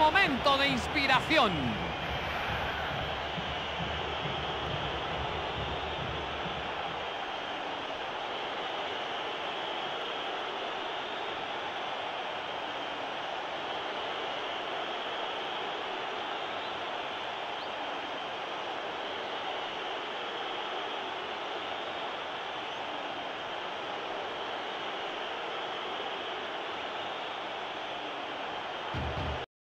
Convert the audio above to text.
momento de inspiración.